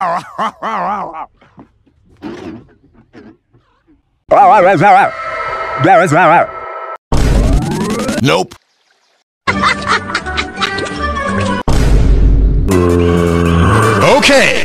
Nope. Okay.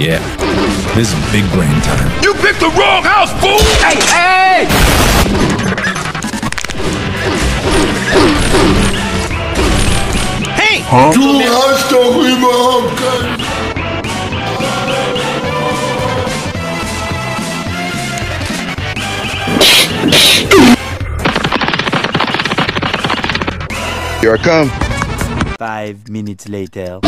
Yeah, this is big brain time. You picked the wrong house, fool! Hey, hey! Hey! Huh? Du hast doch überhaupt keinen... Here I come. 5 minutes later.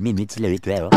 Minutes later.